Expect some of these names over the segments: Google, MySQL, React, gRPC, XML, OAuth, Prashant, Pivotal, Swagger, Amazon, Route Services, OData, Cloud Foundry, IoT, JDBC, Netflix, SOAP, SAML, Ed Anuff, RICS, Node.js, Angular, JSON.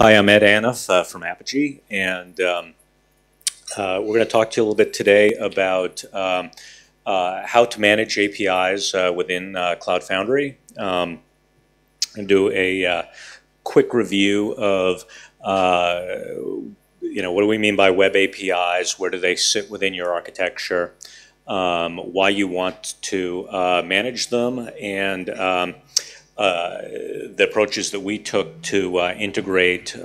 Hi, I'm Ed Anuff from Apigee, and we're going to talk to you a little bit today about how to manage APIs within Cloud Foundry, and do a quick review of what do we mean by web APIs, where do they sit within your architecture, why you want to manage them, and the approaches that we took to integrate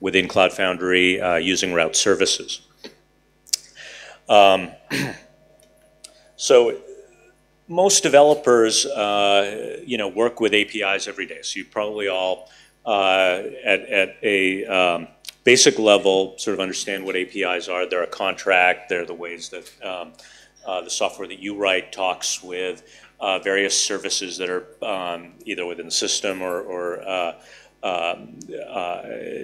within Cloud Foundry using route services. So most developers, work with APIs every day. So you probably all, at a basic level, sort of understand what APIs are. They're a contract. They're the ways that the software that you write talks with various services that are either within the system or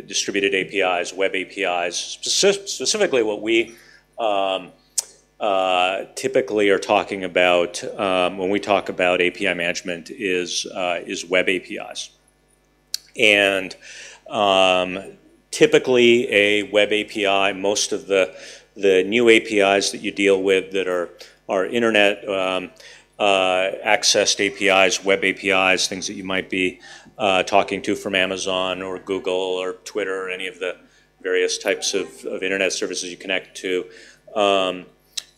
distributed APIs, web APIs. Specifically, what we typically are talking about when we talk about API management is web APIs. And typically, a web API, most of the new APIs that you deal with that are internet accessed APIs, web APIs, things that you might be talking to from Amazon or Google or Twitter, or any of the various types of internet services you connect to,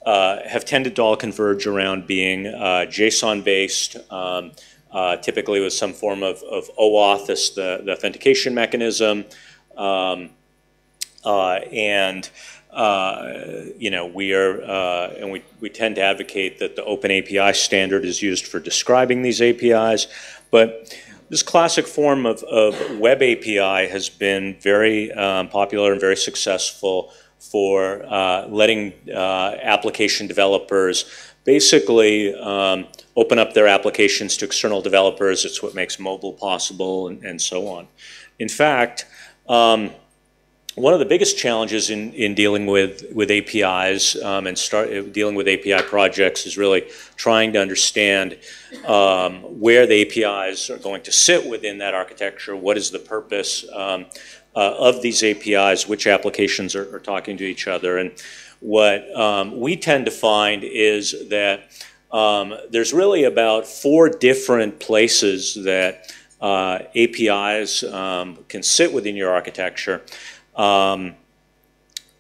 have tended to all converge around being JSON-based, typically with some form of OAuth as the authentication mechanism, we tend to advocate that the OpenAPI standard is used for describing these APIs, but this classic form of web API has been very popular and very successful for letting application developers basically open up their applications to external developers. It's what makes mobile possible and so on. In fact, one of the biggest challenges in dealing with APIs dealing with API projects is really trying to understand where the APIs are going to sit within that architecture, what is the purpose of these APIs, which applications are talking to each other. And what we tend to find is that there's really about four different places that APIs can sit within your architecture.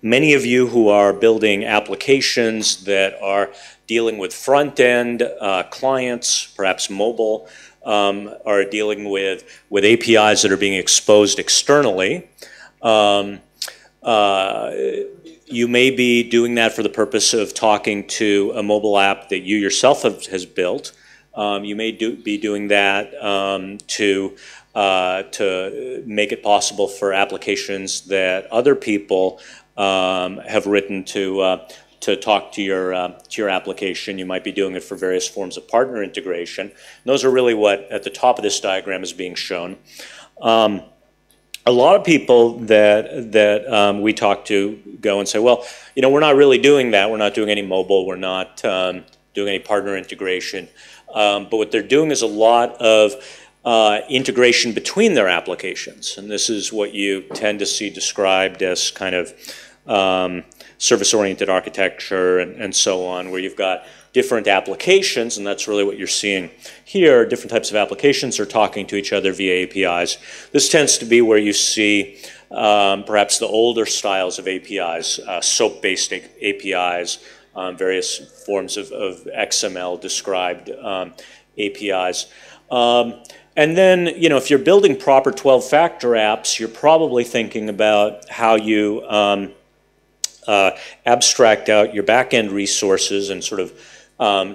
Many of you who are building applications that are dealing with front-end clients, perhaps mobile, are dealing with APIs that are being exposed externally. You may be doing that for the purpose of talking to a mobile app that you yourself has built. You may be doing that to make it possible for applications that other people have written to talk to your application. You might be doing it for various forms of partner integration. And those are really what at the top of this diagram is being shown. A lot of people that we talk to go and say, well, we're not really doing that. We're not doing any mobile. We're not doing any partner integration. But what they're doing is a lot of integration between their applications. And this is what you tend to see described as kind of service-oriented architecture and so on, where you've got different applications, and that's really what you're seeing here. Different types of applications are talking to each other via APIs. This tends to be where you see perhaps the older styles of APIs, SOAP-based APIs, various forms of XML described APIs. And then, if you're building proper 12-factor apps, you're probably thinking about how you abstract out your back-end resources and sort of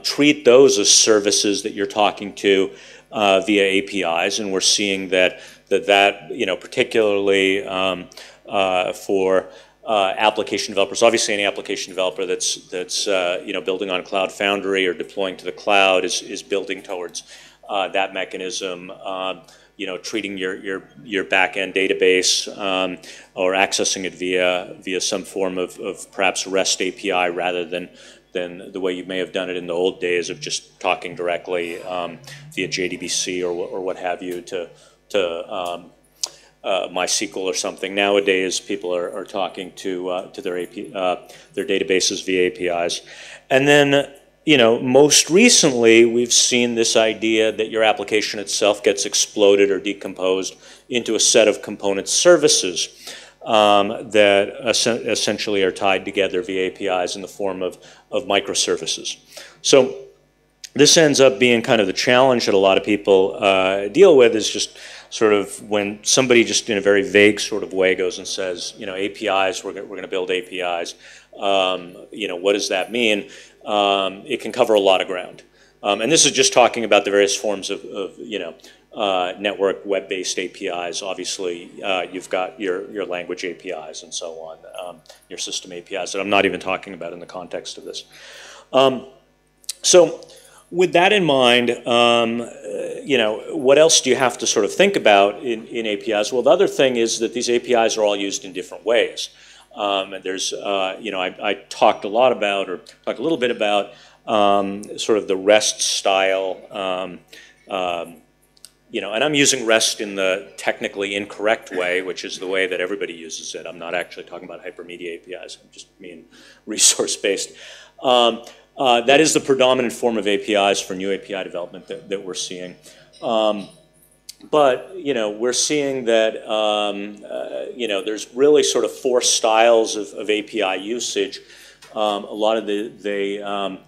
treat those as services that you're talking to via APIs. And we're seeing that particularly for application developers. Obviously, any application developer that's building on Cloud Foundry or deploying to the cloud is building towards that mechanism, treating your back-end database or accessing it via some form of perhaps REST API rather than the way you may have done it in the old days of just talking directly via JDBC or what have you to MySQL or something. Nowadays, people are talking to their databases via APIs. And then, you know, most recently, we've seen this idea that your application itself gets exploded or decomposed into a set of component services that essentially are tied together via APIs in the form of microservices. So this ends up being kind of the challenge that a lot of people deal with, is just sort of when somebody just in a very vague sort of way goes and says, you know, APIs, we're going to build APIs. You know, what does that mean? It can cover a lot of ground. And this is just talking about the various forms of you know, network web-based APIs. Obviously, you've got your language APIs and so on, your system APIs that I'm not even talking about in the context of this. So with that in mind, you know, what else do you have to sort of think about in APIs? Well, the other thing is that these APIs are all used in different ways. And there's, you know, I talked a lot about, or talked a little bit about, sort of the REST style. You know, and I'm using REST in the technically incorrect way, which is the way that everybody uses it. I'm not actually talking about hypermedia APIs. I'm just mean resource-based. That is the predominant form of APIs for new API development that we're seeing. But, you know, we're seeing that, you know, there's really sort of four styles of API usage. A lot of the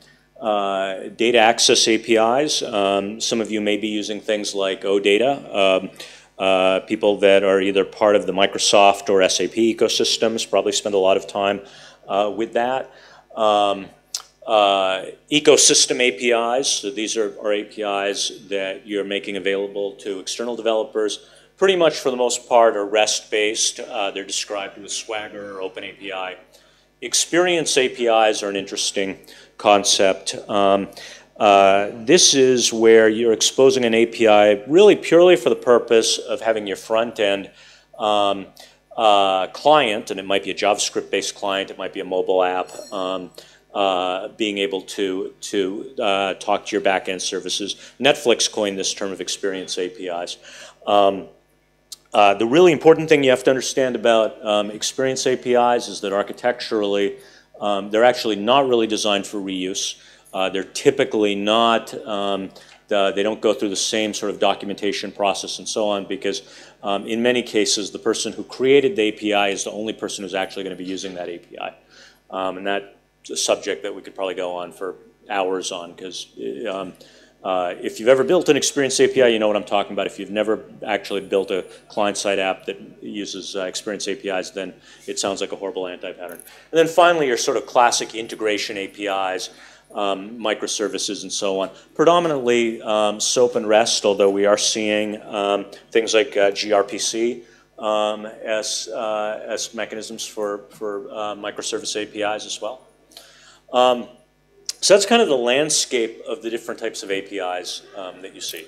data access APIs. Some of you may be using things like OData. People that are either part of the Microsoft or SAP ecosystems probably spend a lot of time with that. Ecosystem APIs, so these are APIs that you're making available to external developers. Pretty much for the most part are REST-based. They're described with Swagger or OpenAPI. Experience APIs are an interesting concept. This is where you're exposing an API really purely for the purpose of having your front end client, and it might be a JavaScript-based client, it might be a mobile app, being able to talk to your back-end services. Netflix coined this term of experience APIs. The really important thing you have to understand about experience APIs is that architecturally, they're actually not really designed for reuse. They're typically not, they don't go through the same sort of documentation process and so on, because in many cases, the person who created the API is the only person who's actually going to be using that API. And that's a subject that we could probably go on for hours on, because if you've ever built an Experience API, you know what I'm talking about. If you've never actually built a client-side app that uses Experience APIs, then it sounds like a horrible anti-pattern. And then finally, your sort of classic integration APIs, microservices, and so on. Predominantly SOAP and REST, although we are seeing things like gRPC as mechanisms for microservice APIs as well. So that's kind of the landscape of the different types of APIs that you see.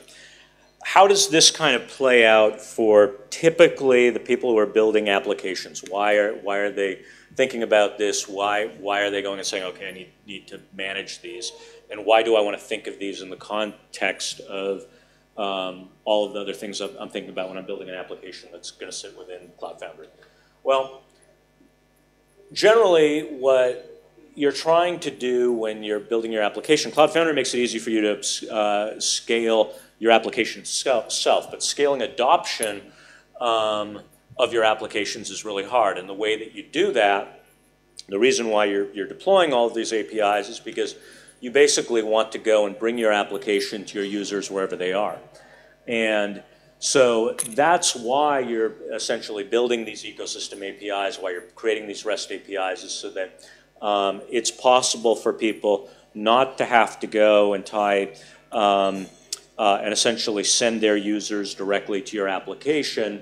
How does this kind of play out for typically the people who are building applications? Why are they thinking about this? Why are they going and saying, okay, I need to manage these? And why do I want to think of these in the context of all of the other things I'm thinking about when I'm building an application that's going to sit within Cloud Foundry? Well, generally what you're trying to do when you're building your application. Cloud Foundry makes it easy for you to scale your application itself, but scaling adoption of your applications is really hard. And the way that you do that, the reason why you're deploying all of these APIs is because you basically want to go and bring your application to your users wherever they are. And so that's why you're essentially building these ecosystem APIs, why you're creating these REST APIs, is so that it's possible for people not to have to go and tie and essentially send their users directly to your application.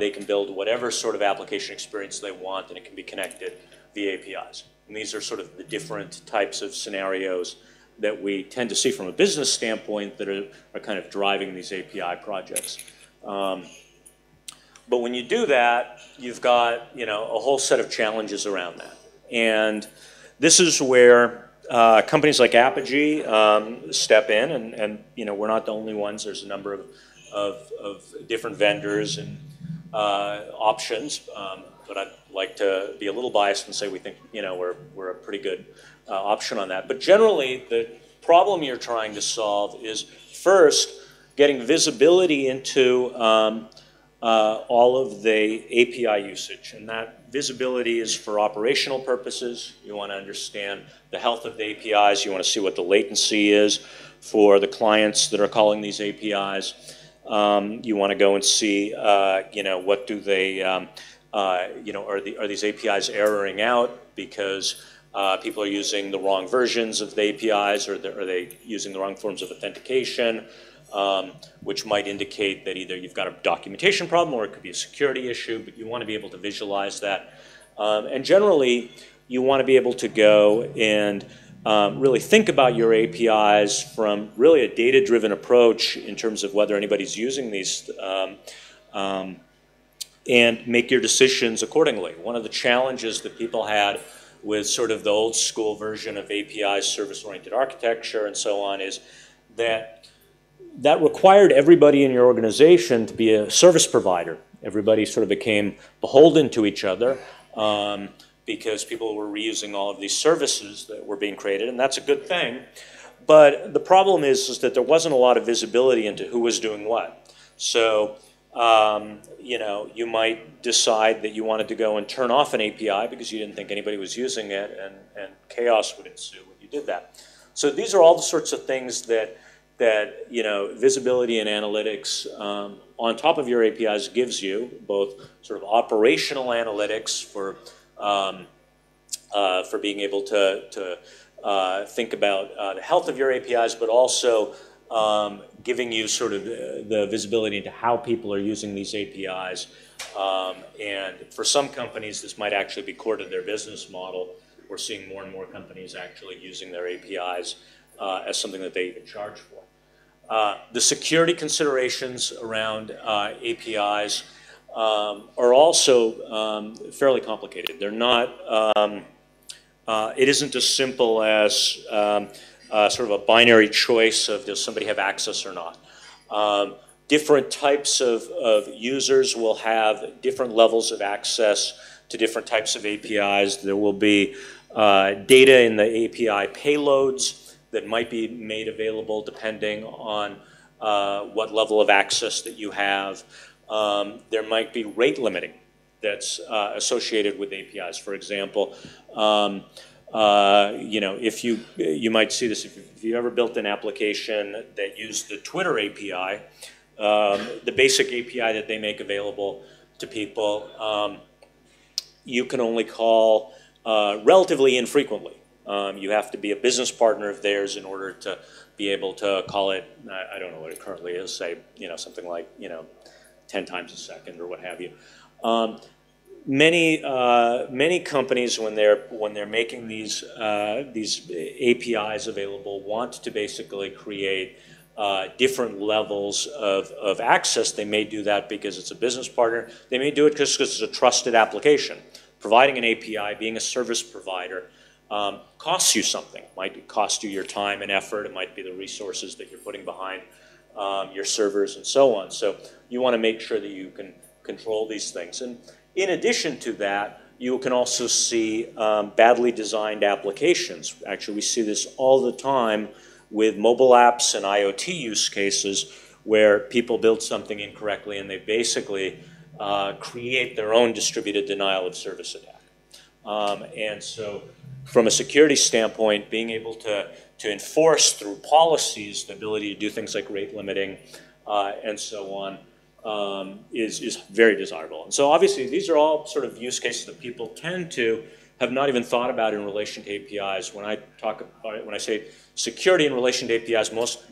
They can build whatever sort of application experience they want, and it can be connected via APIs. And these are sort of the different types of scenarios that we tend to see from a business standpoint that are kind of driving these API projects. But when you do that, you've got, you know, a whole set of challenges around that. And this is where companies like Apigee step in, and you know, we're not the only ones. There's a number of different vendors, and options, but I'd like to be a little biased and say we think, you know, we're a pretty good option on that. But generally, the problem you're trying to solve is first getting visibility into all of the API usage, and that visibility is for operational purposes. You want to understand the health of the APIs. You want to see what the latency is for the clients that are calling these APIs. You want to go and see, you know, what do they, you know, are these APIs erroring out because people are using the wrong versions of the APIs, or are they using the wrong forms of authentication? Which might indicate that either you've got a documentation problem or it could be a security issue, but you want to be able to visualize that. And generally, you want to be able to go and really think about your APIs from really a data-driven approach in terms of whether anybody's using these and make your decisions accordingly. One of the challenges that people had with sort of the old school version of APIs, service-oriented architecture and so on, is that that required everybody in your organization to be a service provider. Everybody sort of became beholden to each other because people were reusing all of these services that were being created, and that's a good thing. But the problem is that there wasn't a lot of visibility into who was doing what. So, you know, you might decide that you wanted to go and turn off an API because you didn't think anybody was using it, and chaos would ensue when you did that. So these are all the sorts of things that you know, visibility and analytics on top of your APIs gives you, both sort of operational analytics for being able to think about the health of your APIs, but also giving you sort of the visibility into how people are using these APIs. And for some companies, this might actually be core to their business model. We're seeing more and more companies actually using their APIs as something that they even charge for. The security considerations around APIs are also fairly complicated. They're not, it isn't as simple as sort of a binary choice of does somebody have access or not. Different types of users will have different levels of access to different types of APIs. There will be data in the API payloads that might be made available depending on what level of access that you have. There might be rate limiting that's associated with APIs. For example, you know, if you might see this if you ever built an application that used the Twitter API, the basic API that they make available to people, you can only call relatively infrequently. You have to be a business partner of theirs in order to be able to call it, I don't know what it currently is, say, you know, something like, you know, 10 times a second or what have you. Many companies, when they're making these APIs available, want to basically create different levels of access. They may do that because it's a business partner. They may do it just because it's a trusted application. Providing an API, being a service provider, costs you something. It might cost you your time and effort. It might be the resources that you're putting behind your servers and so on. So you want to make sure that you can control these things. And in addition to that, you can also see badly designed applications. Actually, we see this all the time with mobile apps and IoT use cases where people build something incorrectly and they basically create their own distributed denial of service attack. And so from a security standpoint, being able to enforce through policies the ability to do things like rate limiting and so on is very desirable. And so obviously, these are all sort of use cases that people tend to have not even thought about in relation to APIs. When I talk about it, when I say security in relation to APIs, most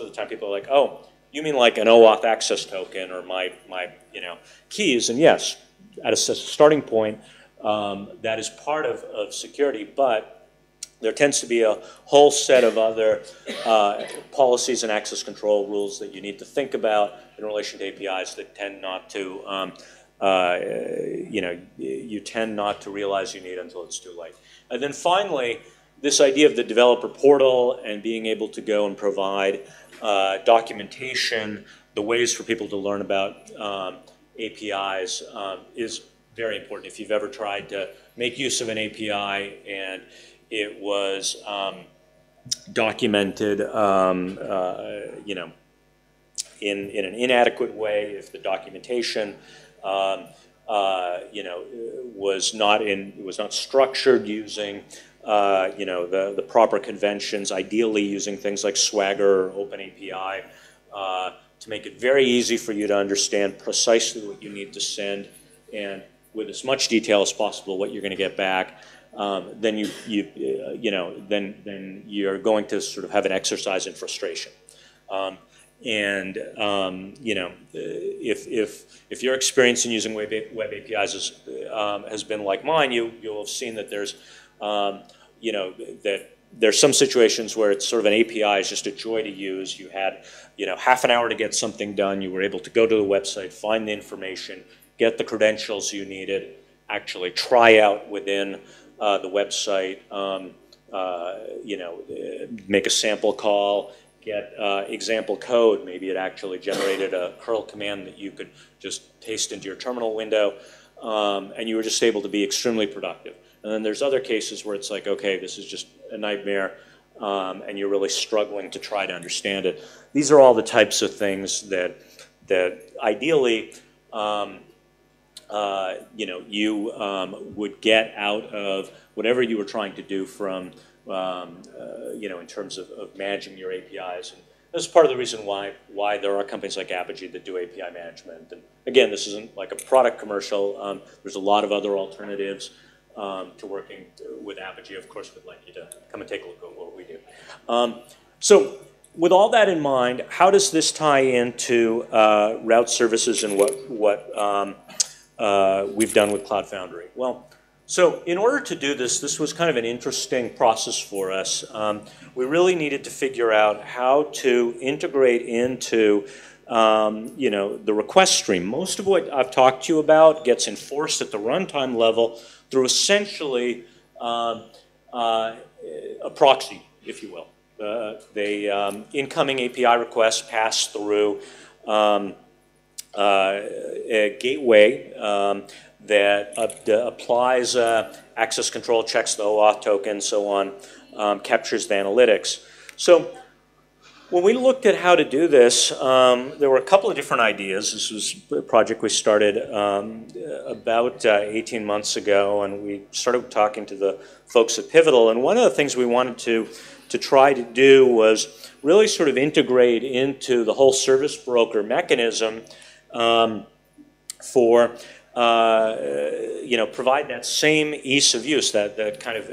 of the time people are like, oh, you mean like an OAuth access token or my you know, keys? And yes, at a starting point, that is part of security, but there tends to be a whole set of other policies and access control rules that you need to think about in relation to APIs that tend not to, you know, you tend not to realize you need until it's too late. And then finally, this idea of the developer portal and being able to go and provide documentation, the ways for people to learn about APIs is very important. If you've ever tried to make use of an API and it was documented, you know, in an inadequate way, if the documentation, you know, was not structured using, you know, the proper conventions. Ideally, using things like Swagger or OpenAPI to make it very easy for you to understand precisely what you need to send and with as much detail as possible what you're going to get back. Then you know, then you're going to sort of have an exercise in frustration. You know, if your experience in using web APIs is, has been like mine, you'll have seen that there's, you know, that there's some situations where it's sort of an API is just a joy to use. You had, you know, half an hour to get something done. You were able to go to the website, find the information, get the credentials you needed, actually try out within the website, you know, make a sample call, get example code. Maybe it actually generated a curl command that you could just paste into your terminal window, and you were just able to be extremely productive. And then there's other cases where it's like, okay, this is just a nightmare, and you're really struggling to try to understand it. These are all the types of things that, ideally, you know, you would get out of whatever you were trying to do from, you know, in terms of managing your APIs. And this is part of the reason why there are companies like Apigee that do API management. And again, this isn't like a product commercial. There's a lot of other alternatives to working with Apigee. Of course, we'd like you to come and take a look at what we do. So with all that in mind, how does this tie into route services and what we've done with Cloud Foundry? Well, so in order to do this, this was kind of an interesting process for us. We really needed to figure out how to integrate into, you know, the request stream. Most of what I've talked to you about gets enforced at the runtime level through essentially a proxy, if you will. The incoming API requests pass through a gateway that applies access control, checks the OAuth token, so on, captures the analytics. So when we looked at how to do this, there were a couple of different ideas. This was a project we started about 18 months ago, and we started talking to the folks at Pivotal. And one of the things we wanted to try to do was really sort of integrate into the whole service broker mechanism for you know, provide that same ease of use, that kind of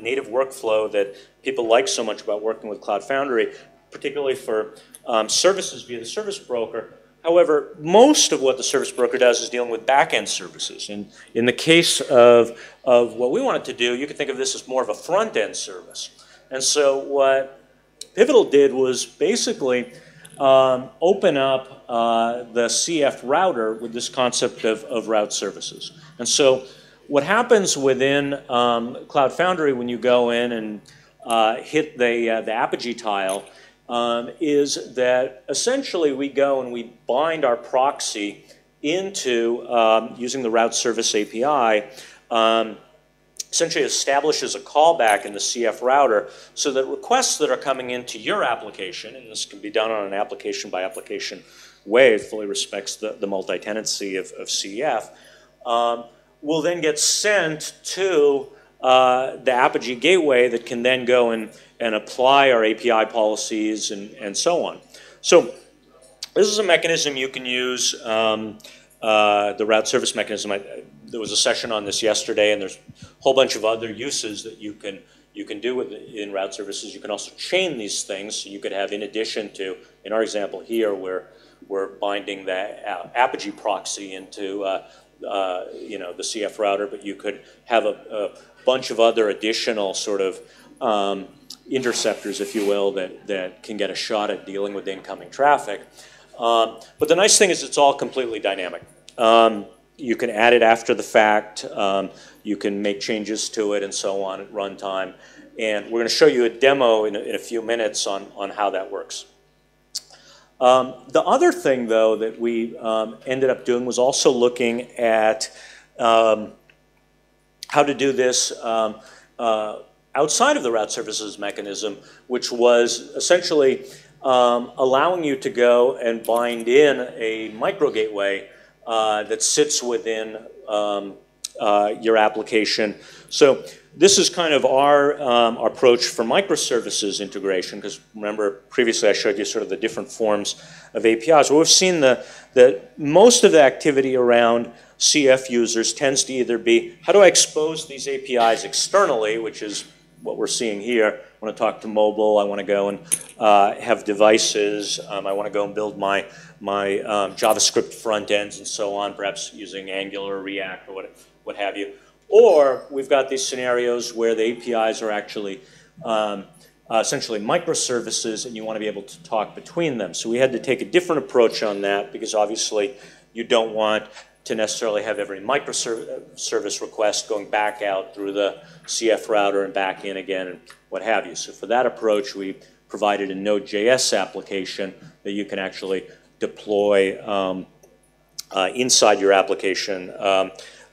native workflow that people like so much about working with Cloud Foundry, particularly for services via the service broker. However, most of what the service broker does is dealing with back-end services. And in the case of what we wanted to do, you could think of this as more of a front-end service. And so what Pivotal did was basically open up the CF router with this concept of route services. And so what happens within Cloud Foundry when you go in and hit the Apigee tile is that essentially we go and we bind our proxy into, using the route service API, essentially establishes a callback in the CF router so that requests that are coming into your application, and this can be done on an application-by-application way, it fully respects the multi-tenancy of CF, will then get sent to the Apigee gateway that can then go and apply our API policies and so on. So this is a mechanism you can use, the route service mechanism. There was a session on this yesterday, and there's a whole bunch of other uses that you can do with in route services. You can also chain these things. So you could have, in addition to, in our example here, where we're binding that Apigee proxy into you know, the CF router, but you could have a bunch of other additional sort of interceptors, if you will, that can get a shot at dealing with incoming traffic. But the nice thing is it's all completely dynamic. You can add it after the fact, you can make changes to it and so on at runtime. And we're going to show you a demo in a few minutes on how that works. The other thing, though, that we ended up doing was also looking at how to do this outside of the route services mechanism, which was essentially allowing you to go and bind in a micro gateway that sits within your application. So this is kind of our approach for microservices integration, because remember previously I showed you sort of the different forms of APIs. Well, we've seen that most of the activity around CF users tends to either be, how do I expose these APIs externally, which is what we're seeing here. I want to talk to mobile. I want to go and have devices. I want to go and build my JavaScript front ends and so on, perhaps using Angular, React, or what have you. Or we've got these scenarios where the APIs are actually essentially microservices, and you want to be able to talk between them. So we had to take a different approach on that, because obviously you don't want to necessarily have every microservice request going back out through the CF router and back in again and what have you. So for that approach, we provided a Node.js application that you can actually deploy inside your application.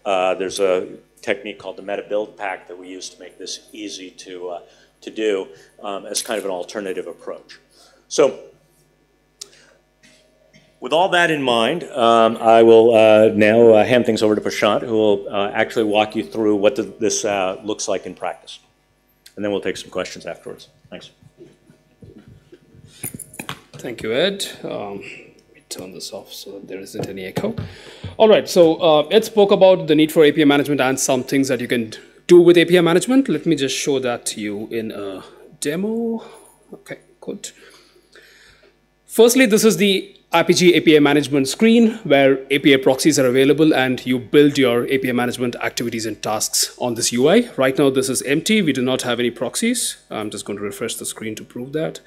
There's a technique called the meta build pack that we use to make this easy to do as kind of an alternative approach. So, with all that in mind, I will now hand things over to Prashant, who will actually walk you through what this looks like in practice. And then we'll take some questions afterwards. Thanks. Thank you, Ed. Let me turn this off so that there isn't any echo. All right, so Ed spoke about the need for API management and some things that you can do with API management. Let me just show that to you in a demo. Okay, good. Firstly, this is the Apigee API management screen, where API proxies are available and you build your API management activities and tasks on this UI. Right now, this is empty. We do not have any proxies. I'm just going to refresh the screen to prove that.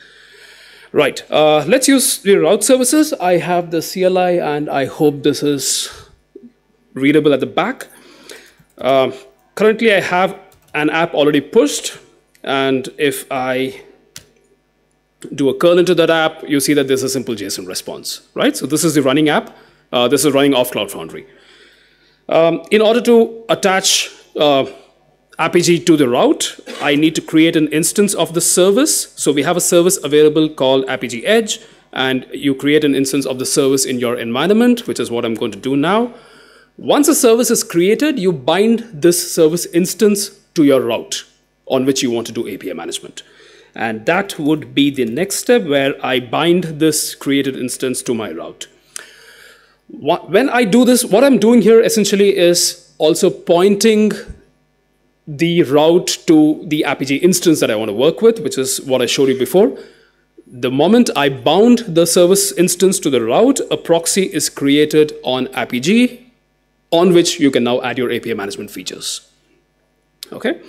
Right, let's use the route services. I have the CLI, and I hope this is readable at the back. Currently, I have an app already pushed, and if I do a curl into that app, you see that there's a simple JSON response, right? So this is the running app. This is running off Cloud Foundry. In order to attach Apigee to the route, I need to create an instance of the service. So we have a service available called Apigee Edge, and you create an instance of the service in your environment, which is what I'm going to do now. Once a service is created, you bind this service instance to your route on which you want to do API management. And that would be the next step, where I bind this created instance to my route. When I do this, what I'm doing here essentially is also pointing the route to the Apigee instance that I want to work with, which is what I showed you before. The moment I bound the service instance to the route, a proxy is created on Apigee, on which you can now add your API management features. Okay.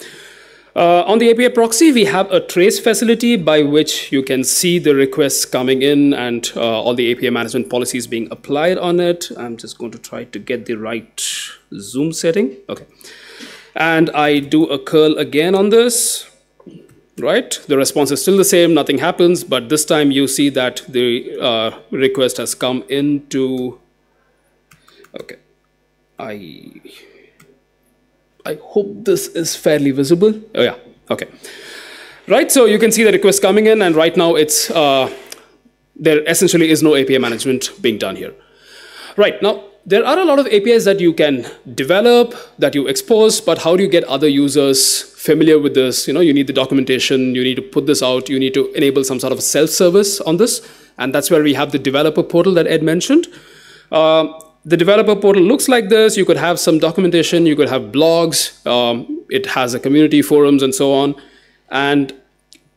On the API proxy, we have a trace facility by which you can see the requests coming in and all the API management policies being applied on it. I'm just going to try to get the right zoom setting. Okay. And I do a curl again on this, right? The response is still the same, nothing happens, but this time you see that the request has come into, okay, I hope this is fairly visible. Oh yeah, okay. Right, so you can see the request coming in, and right now it's, there essentially is no API management being done here. Right, now there are a lot of APIs that you can develop, that you expose, but how do you get other users familiar with this? You know, you need the documentation, you need to put this out, you need to enable some sort of self-service on this, and that's where we have the developer portal that Ed mentioned. The developer portal looks like this. You could have some documentation, you could have blogs, it has a community forums and so on. And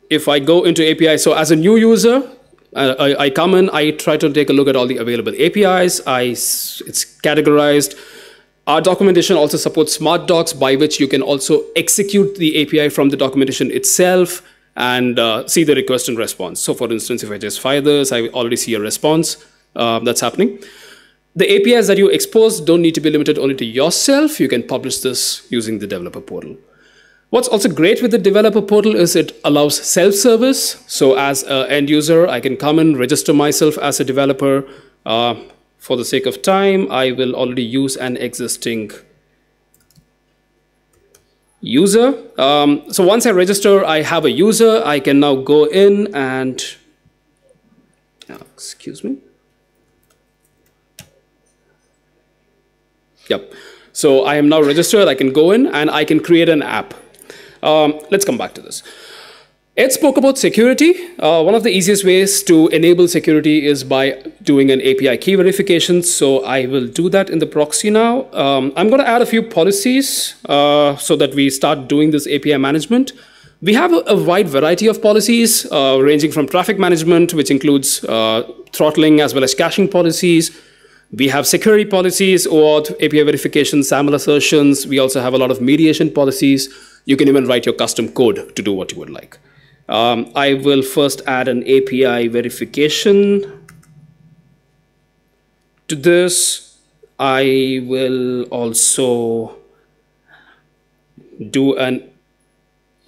if I go into API, so as a new user, I come in, I try to take a look at all the available APIs, it's categorized. Our documentation also supports smart docs, by which you can also execute the API from the documentation itself and see the request and response. So for instance, if I just fire this, I already see a response that's happening. The APIs that you expose don't need to be limited only to yourself. You can publish this using the developer portal. What's also great with the developer portal is it allows self-service. So as an end user, I can come and register myself as a developer. For the sake of time, I will already use an existing user. So once I register, I have a user. I can now go in and, excuse me. Yep. So I am now registered. I can go in and I can create an app. Let's come back to this. Ed spoke about security. One of the easiest ways to enable security is by doing an API key verification. So I will do that in the proxy now. I'm going to add a few policies so that we start doing this API management. We have a wide variety of policies ranging from traffic management, which includes throttling as well as caching policies. We have security policies, OAuth, API verification, SAML assertions. We also have a lot of mediation policies. You can even write your custom code to do what you would like. I will first add an API verification to this. I will also do a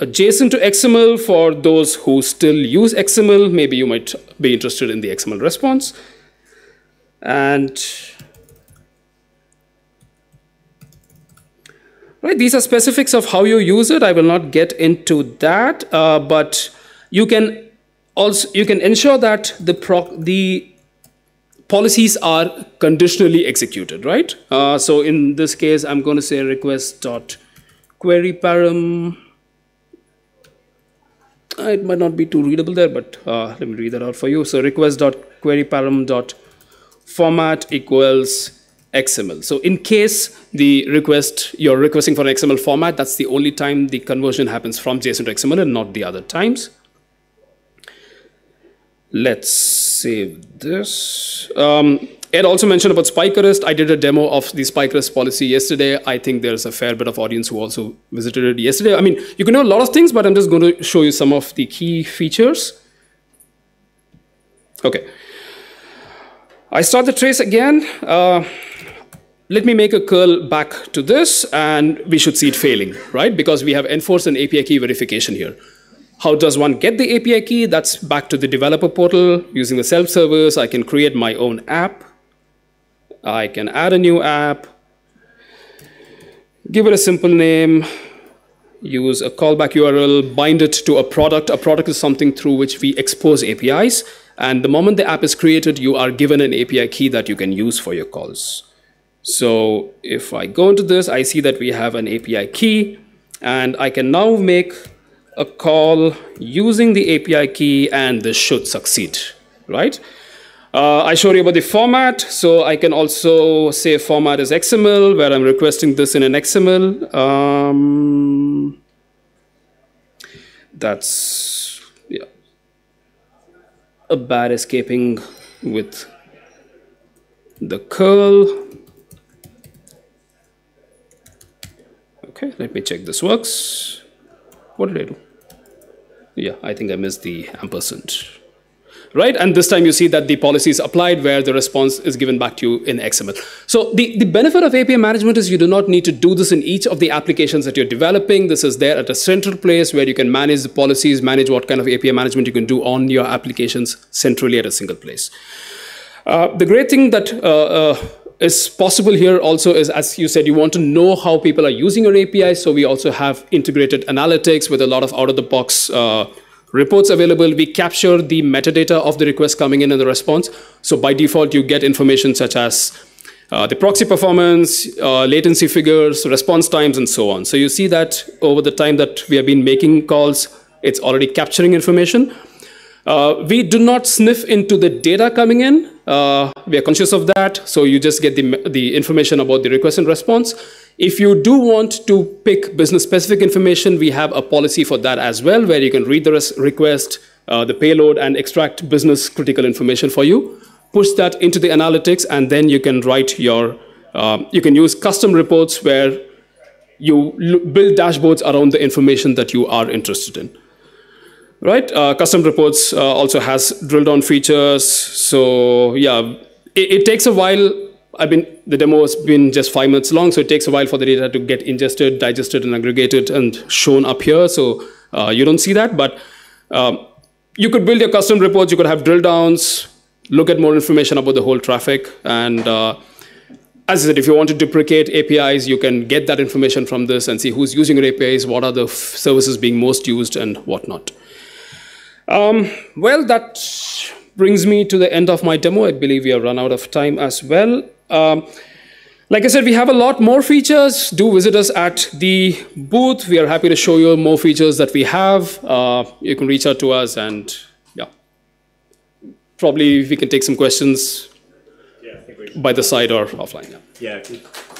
JSON to XML for those who still use XML. Maybe you might be interested in the XML response. And right, these are specifics of how you use it. I will not get into that, but you can ensure that the policies are conditionally executed, right? So in this case, I'm going to say request.queryparam. It might not be too readable there, but let me read that out for you. So request.queryparam.com format equals XML. So in case the request, you're requesting for an XML format, that's the only time the conversion happens from JSON to XML and not the other times. Let's save this. Ed also mentioned about spike arrest. I did a demo of the spike arrest policy yesterday. I think there's a fair bit of audience who also visited it yesterday. I mean, you can do a lot of things, but I'm just going to show you some of the key features. Okay. I start the trace again. Let me make a curl back to this, and we should see it failing, right? Because we have enforced an API key verification here. How does one get the API key? That's back to the developer portal. Using the self-service, I can create my own app. I can add a new app, give it a simple name, use a callback URL, bind it to a product. A product is something through which we expose APIs. And the moment the app is created, you are given an API key that you can use for your calls. So if I go into this, I see that we have an API key, and I can now make a call using the API key, and this should succeed, right? I showed you about the format, so I can also say format is XML, where I'm requesting this in an XML. That's, yeah. A bad escaping with the curl. Okay, let me check this works. What did I do? Yeah, I think I missed the ampersand. Right, and this time you see that the policy is applied where the response is given back to you in XML. So the benefit of API management is you do not need to do this in each of the applications that you're developing. This is there at a central place where you can manage the policies, manage what kind of API management you can do on your applications centrally at a single place. The great thing that is possible here also is, as you said, you want to know how people are using your API. So we also have integrated analytics with a lot of out-of-the-box reports available. We capture the metadata of the request coming in and the response. So by default, you get information such as the proxy performance, latency figures, response times, and so on. So you see that over the time that we have been making calls, it's already capturing information. We do not sniff into the data coming in. We are conscious of that. So you just get the information about the request and response. If you do want to pick business-specific information, we have a policy for that as well, where you can read the request, the payload, and extract business-critical information for you. Push that into the analytics, and then you can write your, you can use custom reports where you build dashboards around the information that you are interested in. Right? Custom reports also has drill-down features. So yeah, it takes a while The demo has been just 5 minutes long, so it takes a while for the data to get ingested, digested, and aggregated and shown up here. So you don't see that, but you could build your custom reports. You could have drill downs, look at more information about the whole traffic. And as I said, if you want to deprecate APIs, you can get that information from this and see who's using your APIs, what are the services being most used and whatnot. Well, that brings me to the end of my demo. I believe we have run out of time as well. Like I said, we have a lot more features. Do visit us at the booth. We are happy to show you more features that we have. You can reach out to us, and yeah, probably we can take some questions by the side or offline. Yeah.